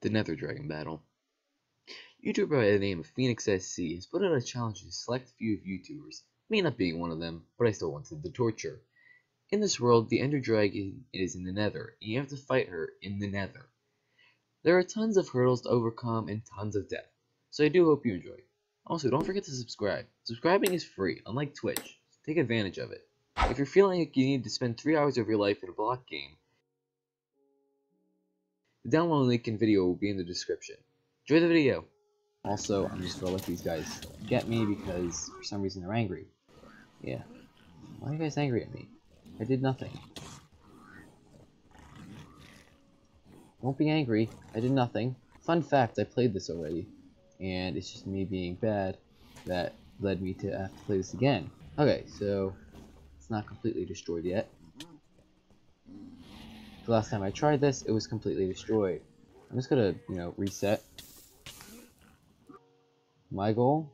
the Nether Dragon battle. YouTuber by the name of Phoenix SC has put out a challenge to a select few of YouTubers, me not being one of them, but I still wanted the torture. In this world, the Ender Dragon is in the Nether, and you have to fight her in the Nether. There are tons of hurdles to overcome and tons of death, so I do hope you enjoy. Also, don't forget to subscribe. Subscribing is free, unlike Twitch. Take advantage of it. If you're feeling like you need to spend 3 hours of your life in a block game, the download link and video will be in the description. Enjoy the video! Also, I'm just gonna let these guys get me because for some reason they're angry. Yeah. Why are you guys angry at me? I did nothing. Don't be angry. I did nothing. Fun fact, I played this already. And it's just me being bad that led me to have to play this again. Okay, so it's not completely destroyed yet. The last time I tried this, it was completely destroyed. I'm just gonna, reset. My goal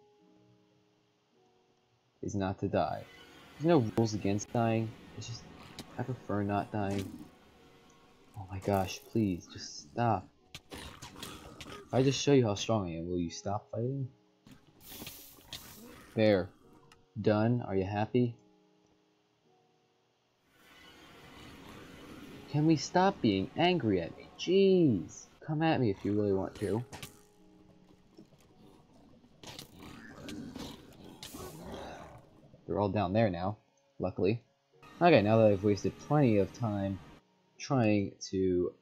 is not to die. There's no rules against dying. It's just, I prefer not dying. Oh my gosh, please, just stop. If I just show you how strong I am, will you stop fighting? There. Done. Are you happy? Can we stop being angry at me? Jeez. Come at me if you really want to. They're all down there now, luckily. Okay, now that I've wasted plenty of time trying to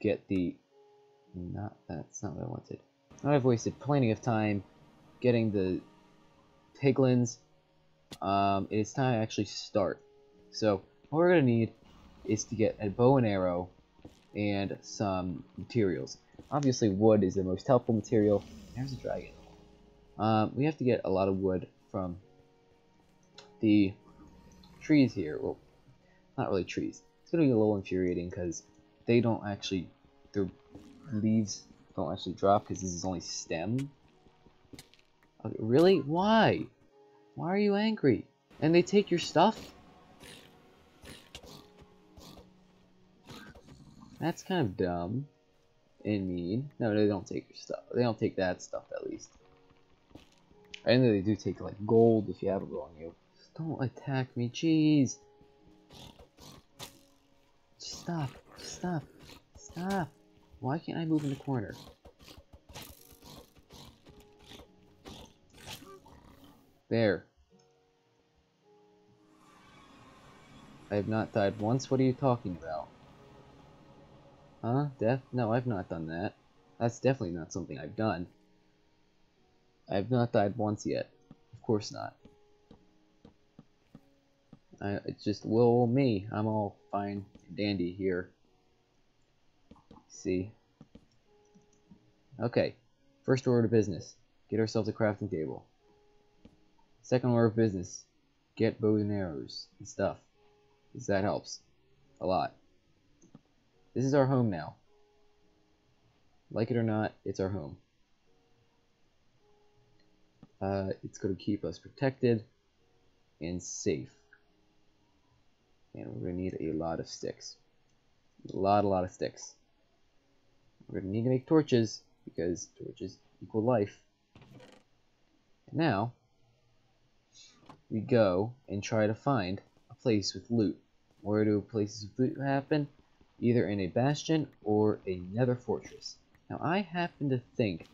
get the... that's not what I wanted. Now I've wasted plenty of time getting the piglins. It's time to actually start. So, what we're going to need is to get a bow and arrow and some materials. Obviously, wood is the most helpful material. There's a dragon. We have to get a lot of wood from the trees here. Well, not really trees. It's going to be a little infuriating because they don't actually... their leaves don't actually drop because this is only stem. Okay, really? Why? Why are you angry? And they take your stuff? That's kind of dumb and mean. No, they don't take your stuff. They don't take that stuff, at least. I know they do take, like, gold if you have it on you. Don't attack me, jeez. Stop, stop, stop. Why can't I move in the corner? There. I have not died once, what are you talking about? Huh? Death? No, I've not done that. That's definitely not something I've done. I have not died once yet. Of course not. It's just little old me. I'm all fine and dandy here. Let's see. Okay. First order of business. Get ourselves a crafting table. Second order of business. Get bows and arrows and stuff. Because that helps. A lot. This is our home now. Like it or not, it's our home. It's going to keep us protected and safe. And we're going to need a lot of sticks. A lot of sticks. We're going to need to make torches, because torches equal life. And now, we go and try to find a place with loot. Where do places with loot happen? Either in a bastion or a nether fortress. Now, I happen to think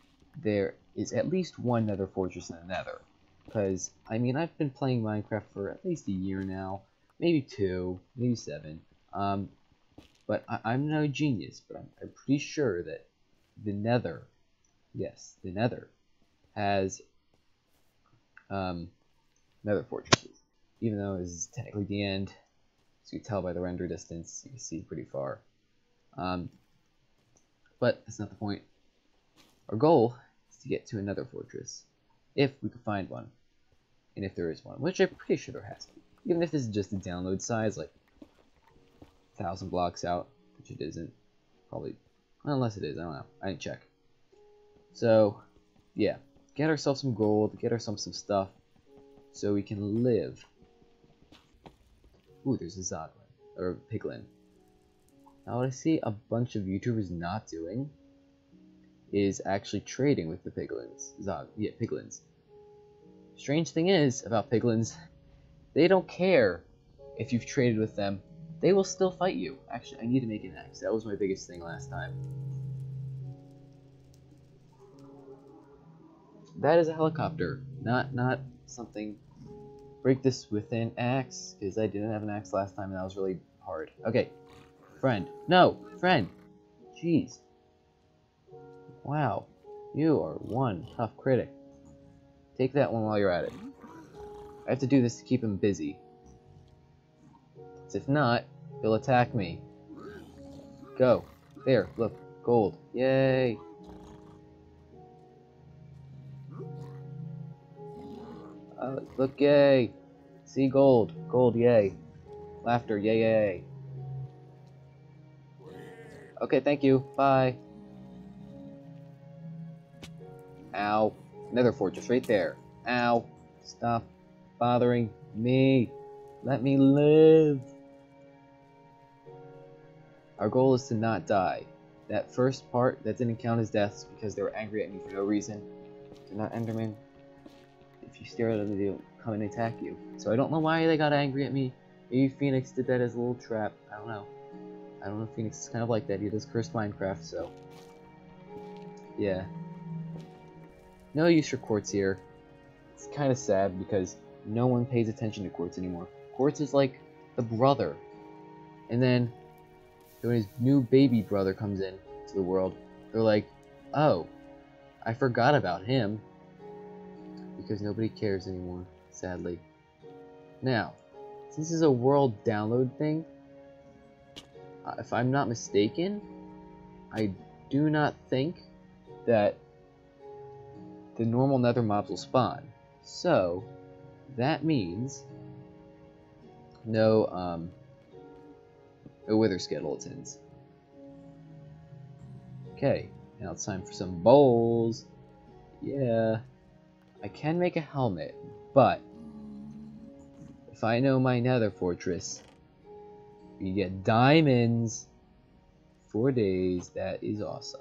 there is at least one nether fortress in the nether. Because, I mean, I've been playing Minecraft for at least a year now. Maybe 2, maybe 7. But I'm no genius, but I'm pretty sure that the Nether, yes, the Nether, has Nether Fortresses. Even though this is technically the end, as you can tell by the render distance, you can see pretty far. But that's not the point. Our goal is to get to another fortress, if we can find one, and if there is one, which I'm pretty sure there has to be. Even if this is just a download size, like 1,000 blocks out, which it isn't, probably, unless it is, I don't know, I didn't check. So, yeah, get ourselves some gold, get ourselves some stuff, so we can live. Ooh, there's a Zoglin, or a Piglin. Now what I see a bunch of YouTubers not doing is actually trading with the piglins. Piglins. Strange thing is about piglins, they don't care if you've traded with them. They will still fight you. Actually, I need to make an axe. That was my biggest thing last time. That is a helicopter, not something. Break this with an axe, because I didn't have an axe last time and that was really hard. Okay, friend. No, friend. Jeez. Wow, you are one tough critic. Take that one while you're at it. I have to do this to keep him busy. If not, he'll attack me. Go. There, look. Gold. Yay. Look, yay. See gold. Gold, yay. Laughter, yay, yay. Okay, thank you. Bye. Ow. Nether Fortress right there. Ow. Stop bothering me. Let me live. Our goal is to not die. That first part, that didn't count as deaths because they were angry at me for no reason. They're not Endermen. If you stare at them, they'll come and attack you. So I don't know why they got angry at me. Maybe Phoenix did that as a little trap. I don't know. I don't know if Phoenix is kind of like that. He does cursed Minecraft, so... yeah. No use for quartz here. It's kind of sad because no one pays attention to quartz anymore. Quartz is like the brother. And then... when his new baby brother comes in to the world, they're like, oh, I forgot about him. Because nobody cares anymore, sadly. Now, since this is a world download thing, if I'm not mistaken, I do not think that the normal nether mobs will spawn. So, that means no, the Wither Skeletons. Okay, now it's time for some bowls. Yeah. I can make a helmet, but if I know my Nether Fortress, you get diamonds. 4 days, that is awesome.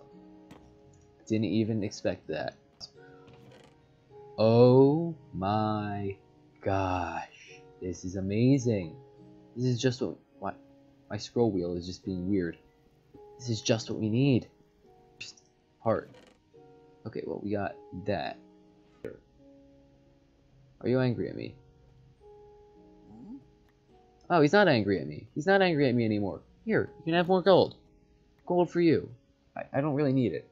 Didn't even expect that. Oh my gosh. This is amazing. This is just what my scroll wheel is just being weird. This is just what we need. Heart. Okay, well, we got that. Are you angry at me? Oh, he's not angry at me. He's not angry at me anymore. Here, you can have more gold. Gold for you. I don't really need it.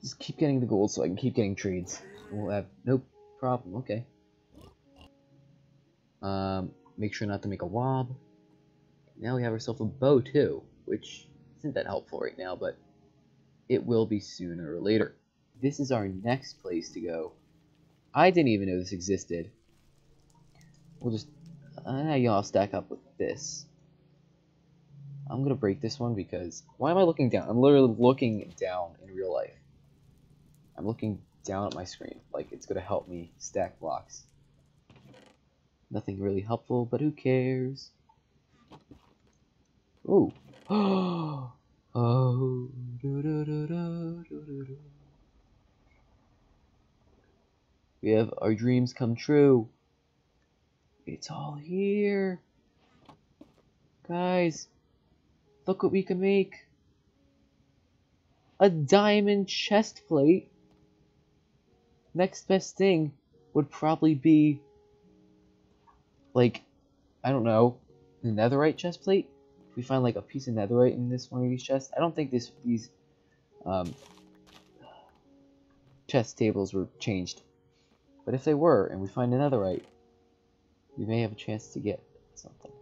Just keep getting the gold so I can keep getting trades. We'll have no problem. Okay. Make sure not to make a wob. Now we have ourselves a bow too, which isn't that helpful right now, but it will be sooner or later. This is our next place to go. I didn't even know this existed. We'll just... now y'all stack up with this. I'm gonna break this one because... why am I looking down? I'm literally looking down in real life. I'm looking down at my screen. Like, it's gonna help me stack blocks. Nothing really helpful, but who cares? Ooh. Oh. Do, do, do, do, do, do. We have our dreams come true. It's all here. Guys, look what we can make. A diamond chest plate. Next best thing would probably be... like, I don't know, the netherite chest plate? If we find like a piece of netherite in this one of these chests, I don't think these chest tables were changed. But if they were, and we find a netherite, we may have a chance to get something.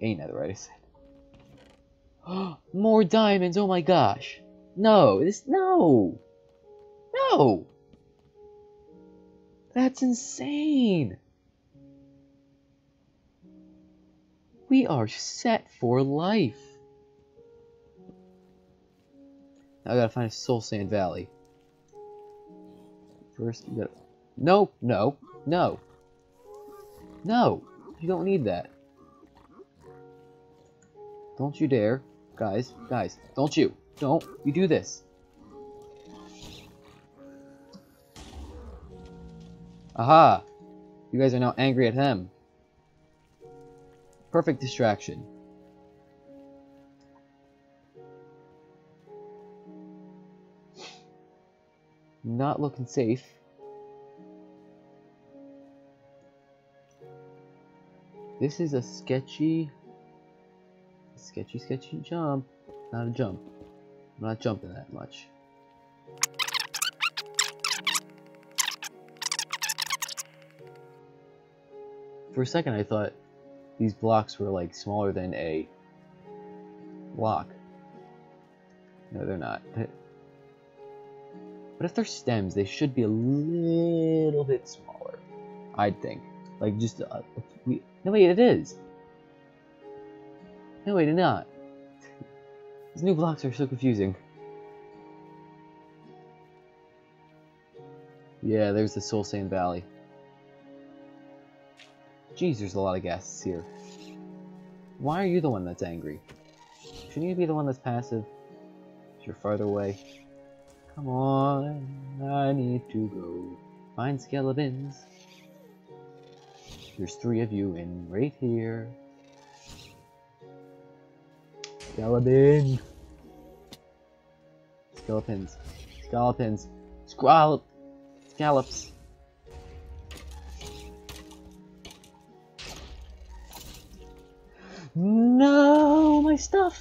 A netherite, I said. More diamonds! Oh my gosh! No! No! No! That's insane! We are set for life. Now I gotta find a Soul Sand Valley. First, we gotta... no, no, no. No! You don't need that. Don't you dare. Guys, don't you. Don't you do this. Aha! You guys are now angry at him. Perfect distraction. Not looking safe. This is a sketchy jump. Not a jump. I'm not jumping that much. For a second I thought these blocks were like smaller than a block. No, they're not. But if they're stems, they should be a little bit smaller, I'd think. Like just no wait, it is. No wait, it's not. These new blocks are so confusing. Yeah, there's the Soul Sand Valley. Jeez, there's a lot of guests here. Why are you the one that's angry? Shouldn't you be the one that's passive? You're farther away. Come on, I need to go find skeletons. There's three of you in right here. Skeletons. Scallops. No, my stuff.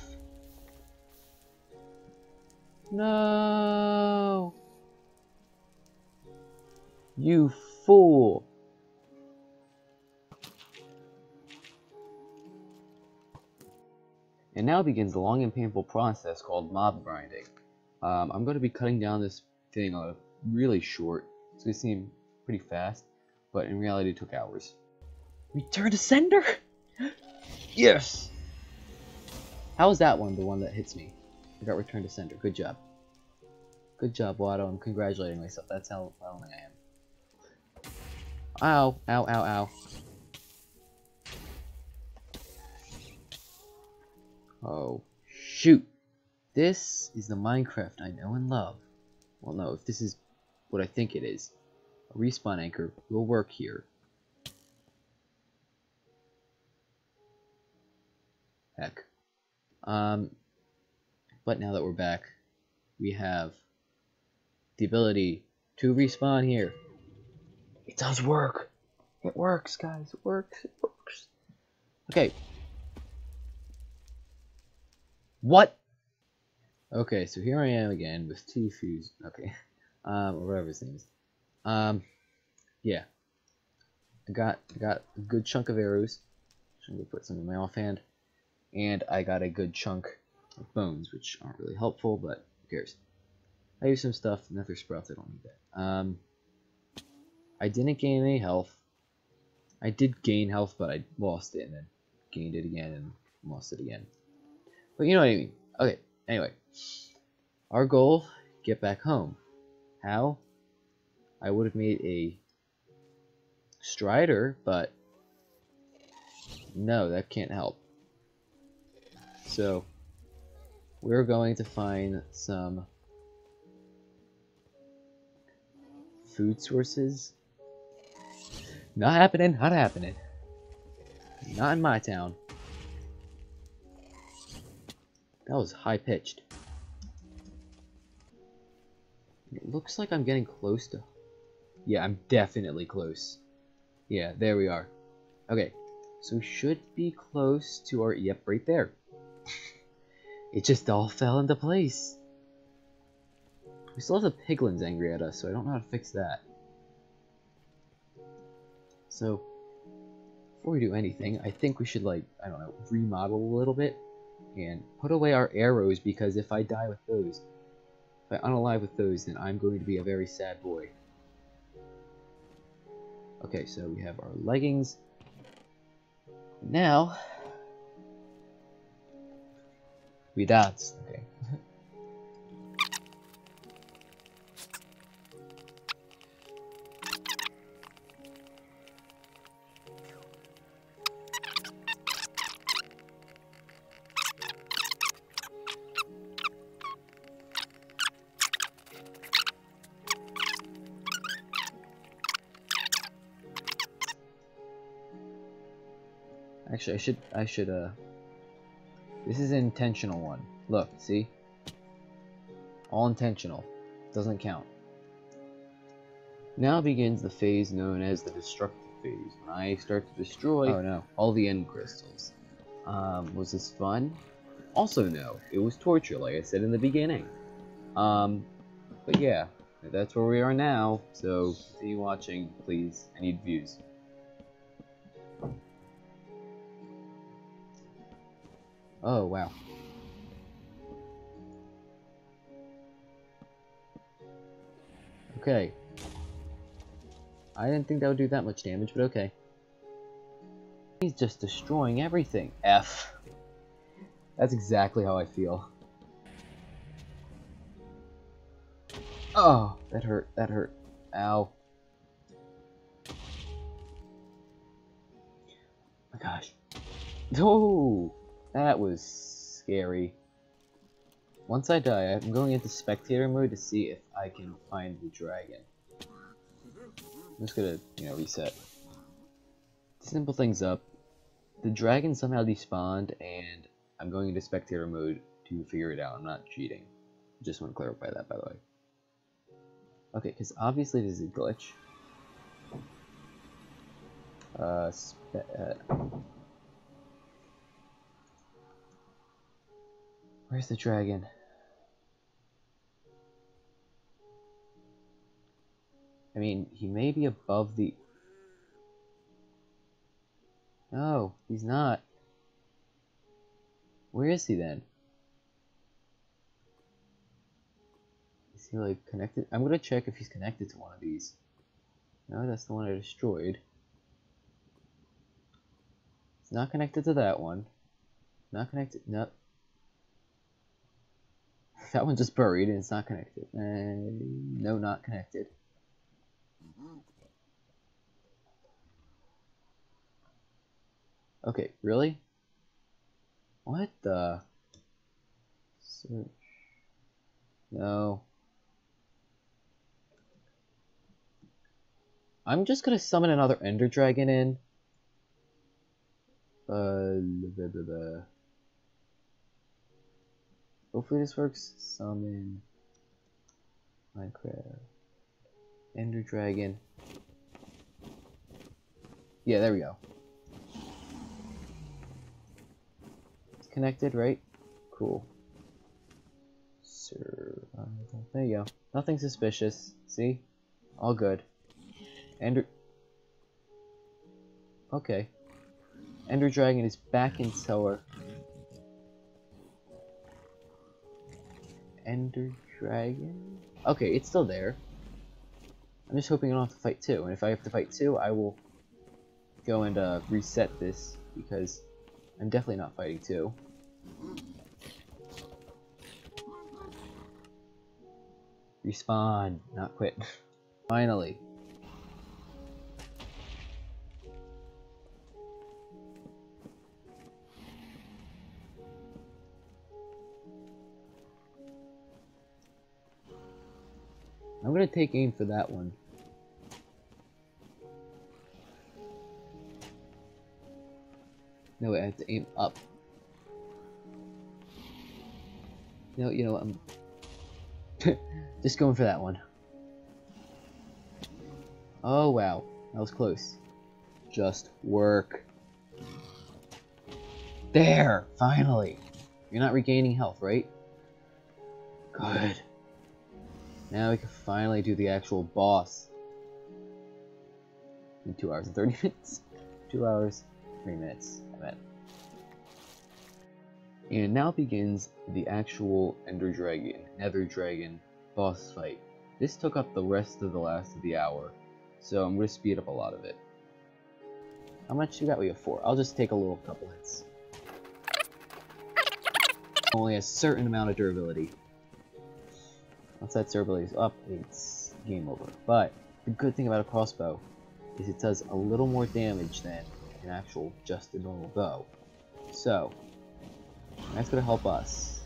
No, you fool. And now begins the long and painful process called mob grinding. I'm going to be cutting down this thing really short. It's going to seem pretty fast, but in reality it took hours. Return to sender? Yes! How is that one the one that hits me? I got returned to sender. Good job. Good job, Watto. I'm congratulating myself. That's how lonely I am. Ow. Ow, ow, ow. Oh, shoot. This is the Minecraft I know and love. Well, no, if this is what I think it is, a respawn anchor will work here. Heck. But now that we're back, we have the ability to respawn here. It does work. It works, guys. It works. It works. Okay. What? Okay, so here I am again with T-Fuse. Okay. Or whatever his name is. Yeah. I got a good chunk of arrows. I'm going to put some in my offhand. And I got a good chunk of bones, which aren't really helpful, but who cares? I used some stuff, nether sprouts, I don't need that. I didn't gain any health. I did gain health, but I lost it and then gained it again and lost it again. But you know what I mean. Okay, anyway. Our goal, get back home. How? I would have made a strider, but no, that can't help. So we're going to find some food sources. Not happening. Not in my town. That was high-pitched. It looks like I'm getting close to... Yeah, I'm definitely close. Yeah, there we are. Okay, so we should be close to our... Yep, right there. It just all fell into place. We still have the piglins angry at us, so I don't know how to fix that. So, before we do anything, I think we should, like, I don't know, remodel a little bit. And put away our arrows, because if I die with those, if I unalive with those, then I'm going to be a very sad boy. Okay, so we have our leggings. Now... we dance. Okay. Actually, I should. This is an intentional one. Look, see? All intentional. Doesn't count. Now begins the phase known as the destructive phase, when I start to destroy all the end crystals. Was this fun? Also no, it was torture, like I said in the beginning. But yeah, that's where we are now, so continue watching, please. I need views. Oh, wow. Okay. I didn't think that would do that much damage, but okay. He's just destroying everything. F. That's exactly how I feel. Oh, that hurt, that hurt. Ow. Oh my gosh. Oh! That was scary. Once I die, I'm going into spectator mode to see if I can find the dragon. I'm just gonna, reset. Simple things up. The dragon somehow despawned, and I'm going into spectator mode to figure it out. I'm not cheating. Just want to clarify that, by the way. Okay, because obviously this is a glitch. Where's the dragon? I mean, he may be above the... No, he's not. Where is he then? Is he like connected? I'm gonna check if he's connected to one of these. No, that's the one I destroyed. It's not connected to that one. Not connected. No. That one just buried and it's not connected. No, not connected. Okay, really? What the? Search. No. I'm just gonna summon another Ender Dragon in. Blah, blah, blah. Hopefully this works. Summon Minecraft Ender Dragon. Yeah, there we go. It's connected, right? Cool. Sir, there you go. Nothing suspicious. See? All good. Ender. Okay. Ender Dragon is back in cellar. Ender Dragon? Okay, it's still there. I'm just hoping I don't have to fight two, and if I have to fight two, I will go and reset this, because I'm definitely not fighting two. Respawn, not quit. Finally. I'm gonna take aim for that one. No, wait, I have to aim up. No, you know what, I'm just going for that one. Oh wow, that was close. Just work. There, finally. You're not regaining health, right? Good. Now we can finally do the actual boss. In 2 hours and 30 minutes. 2 hours, 3 minutes, I meant. And now begins the actual Ender Dragon, Nether Dragon boss fight. This took up the rest of the last of the hour, so I'm gonna speed up a lot of it. How much you got? We have 4. I'll just take a little couple hits. Only a certain amount of durability. Once that durability is up, it's game over. But the good thing about a crossbow is it does a little more damage than an actual just a normal bow. So that's gonna help us.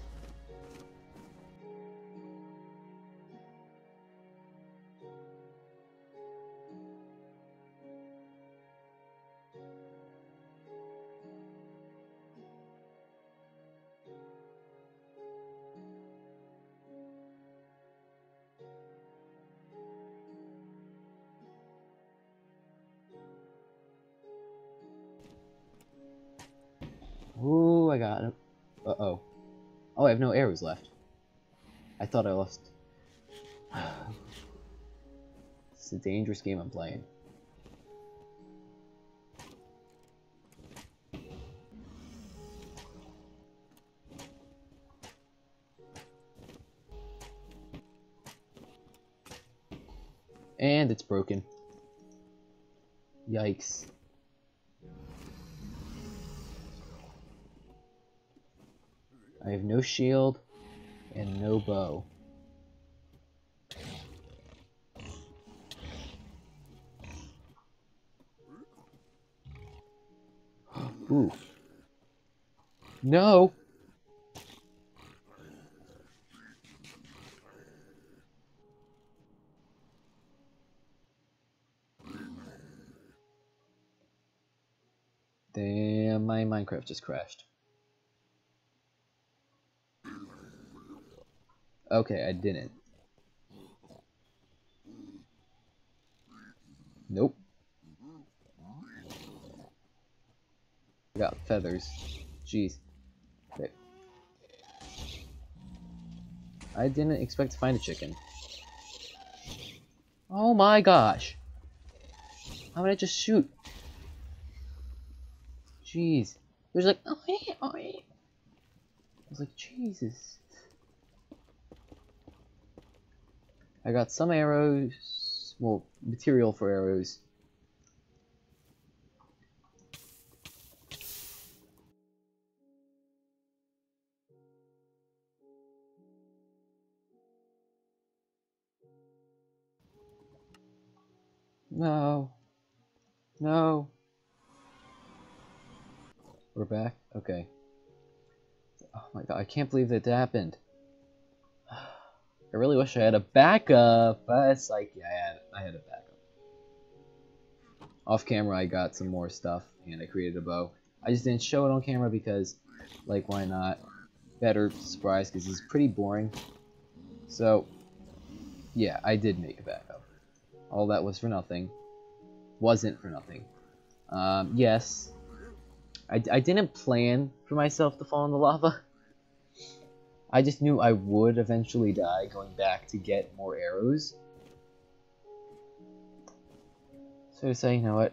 Uh-oh. Oh, I have no arrows left. I thought I lost... It's a dangerous game I'm playing. And it's broken. Yikes. I have no shield and no bow. Ooh. No. Damn, my Minecraft just crashed. Okay, I didn't. Nope. I got feathers. Jeez. Okay. I didn't expect to find a chicken. Oh my gosh. How did I just shoot? Jeez. There's like, oh, hey, oh, hey. I was like, Jesus. I got some arrows, well, material for arrows. No. No. We're back? Okay. Oh my god, I can't believe that happened. I really wish I had a backup, but it's like, yeah, I had a backup. Off camera, I got some more stuff, and I created a bow. I just didn't show it on camera because, like, why not? Better surprise, because it's pretty boring. So, yeah, I did make a backup. All that was for nothing. Wasn't for nothing. Yes, I didn't plan for myself to fall in the lava. I just knew I would eventually die going back to get more arrows. So I decided, you know what,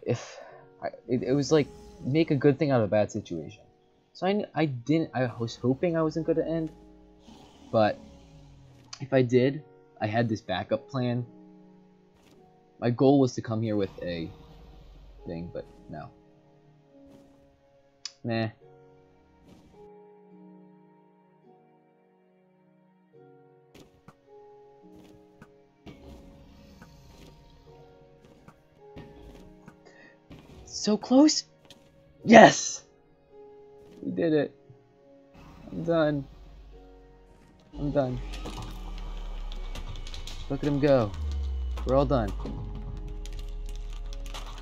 it was like, make a good thing out of a bad situation. So I was hoping I wasn't going to end, but if I did, I had this backup plan. My goal was to come here with a thing, but no. Nah. So close. Yes, we did it. I'm done. Look at him go. We're all done.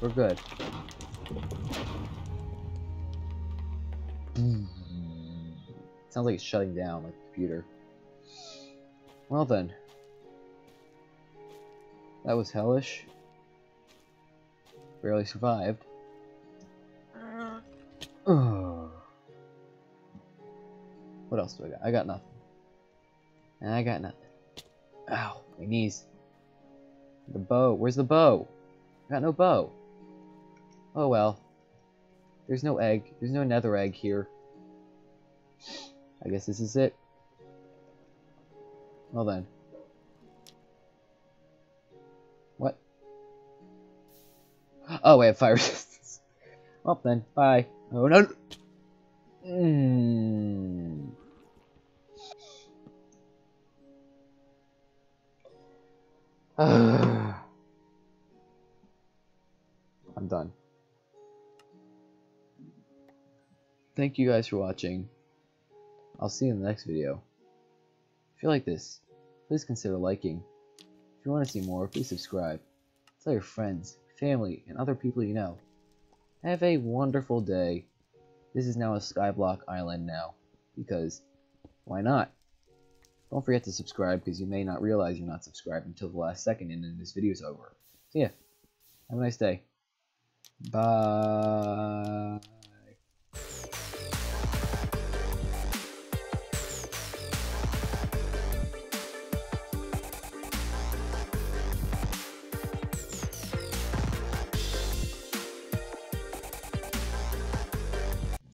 We're good. Sounds like it's shutting down, like the computer. Well then, that was hellish. Barely survived. Oh. What else do I got? I got nothing. And I got nothing. Ow, my knees. The bow. Where's the bow? I got no bow. Oh well. There's no egg. There's no nether egg here. I guess this is it. Well then. What? Oh, I have fire resistance. Well then, bye. Oh no! I'm done. Thank you guys for watching. I'll see you in the next video. If you like this, please consider liking. If you want to see more, please subscribe. Tell your friends, family, and other people you know. Have a wonderful day. This is now a skyblock island now, because why not? Don't forget to subscribe, because you may not realize you're not subscribed until the last second and then this video's over. So yeah, have a nice day. Bye.